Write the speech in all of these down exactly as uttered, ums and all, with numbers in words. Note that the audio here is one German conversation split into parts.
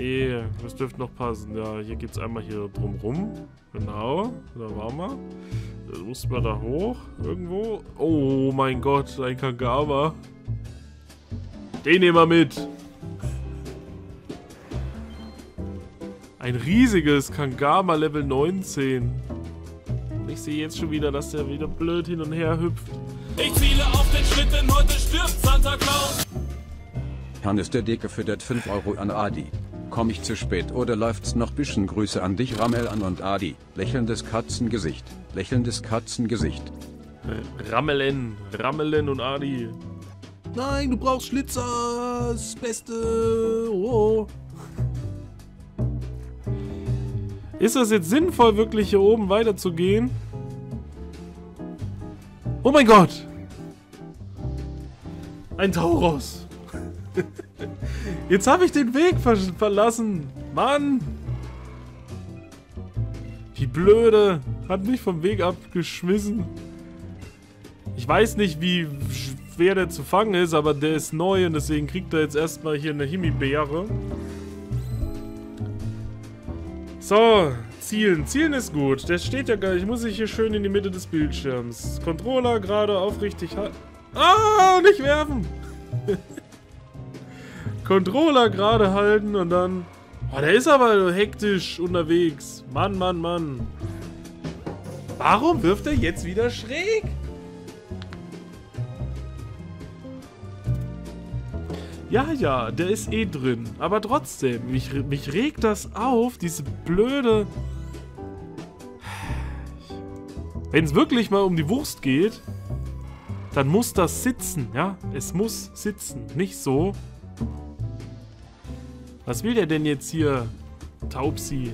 Nee, das dürfte noch passen. Ja, hier geht's einmal hier drumrum. Genau, da waren wir. Dann mussten wir da hoch, irgendwo. Oh mein Gott, ein Kangama. Den nehmen wir mit. Ein riesiges Kangama Level neunzehn. Und ich sehe jetzt schon wieder, dass der wieder blöd hin und her hüpft. Ich ziele auf den Schlitten, heute stirbt Santa Claus. Ramses der Dikke für das fünf Euro an Adi. Komm ich zu spät oder läuft's noch bisschen? Grüße an dich, Ramel an und Adi. Lächelndes Katzengesicht. Lächelndes Katzengesicht. Ramelen. Ramelen und Adi. Nein, du brauchst Schlitzer. Das Beste. Oh. Ist das jetzt sinnvoll, wirklich hier oben weiterzugehen? Oh mein Gott. Ein Tauros. Jetzt habe ich den Weg ver verlassen. Mann! Die Blöde hat mich vom Weg abgeschmissen. Ich weiß nicht, wie schwer der zu fangen ist, aber der ist neu und deswegen kriegt er jetzt erstmal hier eine Himbeere. So, zielen. Zielen ist gut. Der steht ja gar nicht. Ich muss sich hier schön in die Mitte des Bildschirms. Controller gerade aufrichtig halten. Ah, nicht werfen! Controller gerade halten und dann... Oh, der ist aber hektisch unterwegs. Mann, Mann, Mann. Warum wirft er jetzt wieder schräg? Ja, ja, der ist eh drin. Aber trotzdem, mich, mich regt das auf, diese blöde... Wenn es wirklich mal um die Wurst geht, dann muss das sitzen, ja? Es muss sitzen, nicht so... Was will der denn jetzt hier, Taubsi?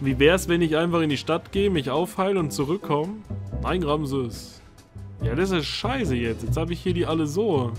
Wie wär's, wenn ich einfach in die Stadt gehe, mich aufheile und zurückkomme? Nein, Ramses. Ja, das ist scheiße jetzt. Jetzt habe ich hier die alle so.